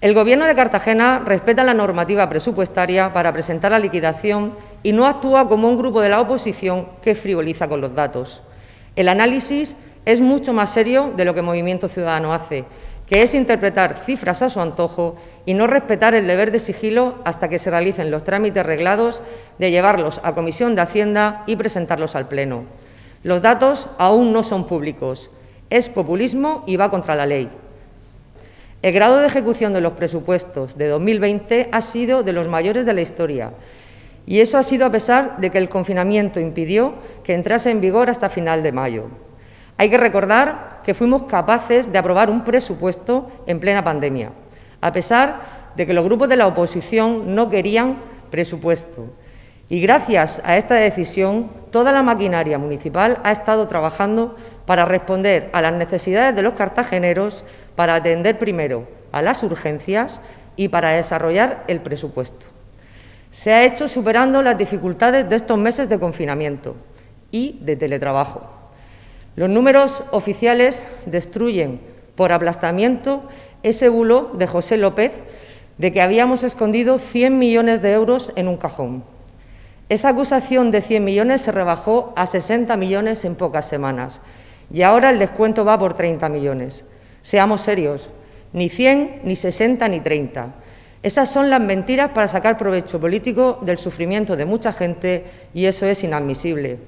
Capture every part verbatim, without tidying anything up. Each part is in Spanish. El Gobierno de Cartagena respeta la normativa presupuestaria para presentar la liquidación y no actúa como un grupo de la oposición que frivoliza con los datos. El análisis es mucho más serio de lo que Movimiento Ciudadano hace, que es interpretar cifras a su antojo y no respetar el deber de sigilo hasta que se realicen los trámites reglados de llevarlos a Comisión de Hacienda y presentarlos al Pleno. Los datos aún no son públicos. Es populismo y va contra la ley. El grado de ejecución de los presupuestos de dos mil veinte ha sido de los mayores de la historia, y eso ha sido a pesar de que el confinamiento impidió que entrase en vigor hasta final de mayo. Hay que recordar que fuimos capaces de aprobar un presupuesto en plena pandemia, a pesar de que los grupos de la oposición no querían presupuesto. Y gracias a esta decisión, toda la maquinaria municipal ha estado trabajando para responder a las necesidades de los cartageneros, para atender primero a las urgencias y para desarrollar el presupuesto. Se ha hecho superando las dificultades de estos meses de confinamiento y de teletrabajo. Los números oficiales destruyen por aplastamiento ese bulo de José López de que habíamos escondido cien millones de euros en un cajón. Esa acusación de cien millones se rebajó a sesenta millones en pocas semanas y ahora el descuento va por treinta millones. Seamos serios, ni cien, ni sesenta, ni treinta. Esas son las mentiras para sacar provecho político del sufrimiento de mucha gente y eso es inadmisible.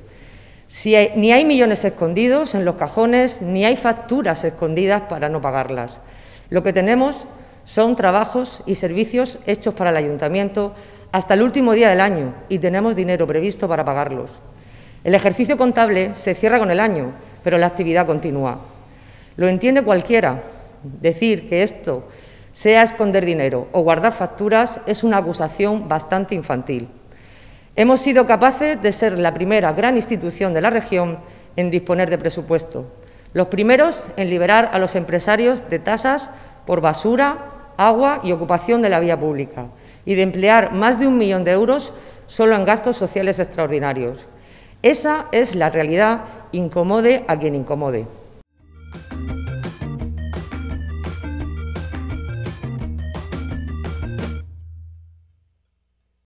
Si hay, ni hay millones escondidos en los cajones, ni hay facturas escondidas para no pagarlas. Lo que tenemos son trabajos y servicios hechos para el ayuntamiento hasta el último día del año y tenemos dinero previsto para pagarlos. El ejercicio contable se cierra con el año, pero la actividad continúa. Lo entiende cualquiera. Decir que esto sea esconder dinero o guardar facturas es una acusación bastante infantil. Hemos sido capaces de ser la primera gran institución de la región en disponer de presupuesto, los primeros en liberar a los empresarios de tasas por basura, agua y ocupación de la vía pública, y de emplear más de un millón de euros solo en gastos sociales extraordinarios. Esa es la realidad, incomode a quien incomode.